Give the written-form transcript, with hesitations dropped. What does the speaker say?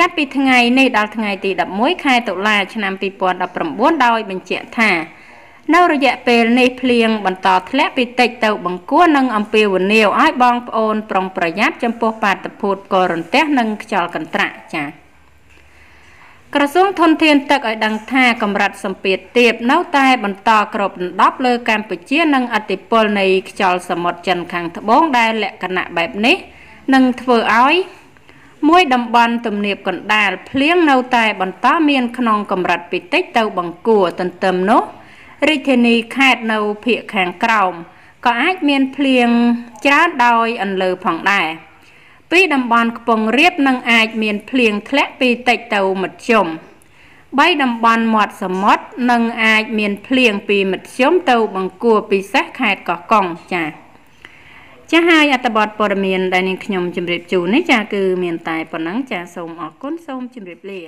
ចាប់ពីថ្ងៃនេះដល់ថ្ងៃទី 11 ខែតុលាឆ្នាំ 2019 ដោយបញ្ជាក់ថានៅរយៈពេលនេះភ្លៀងបន្តធ្លាក់ពីតិចទៅបង្គួរនិងអំពាវនាវឲ្យបងប្អូនប្រុងប្រយ័ត្នចំពោះបាតុភូតផ្គររន្ទះនិងខ្យល់កន្ត្រាក់ចា៎ មួយតំបន់ទំនាបកណ្ដាលភ្លៀងនៅតែបន្តមានក្នុងកម្រិតពីតិចទៅបង្គួរទន្ទឹមនោះរាជធានីខេត្តនៅភូមិខាងក្រោមក៏អាចមានភ្លៀងច្រើនដោយអន្លើផងដែរពីតំបន់ខ្ពង់រាបនិងអាចមានភ្លៀងធ្លាក់ពីតិចទៅមធ្យម3តំបន់មាត់សមុទ្រនិងអាចមានភ្លៀងពីមធ្យមទៅបង្គួរពិសេសខេត្តកោះកុងចា៎ ចា៎ហើយអត្ថបទព័ត៌មានដែលនាងខ្ញុំជម្រាបជូននេះចា៎គឺមានតែប៉ុណ្ណឹងចា៎សូមអរគុណសូមជម្រាបលា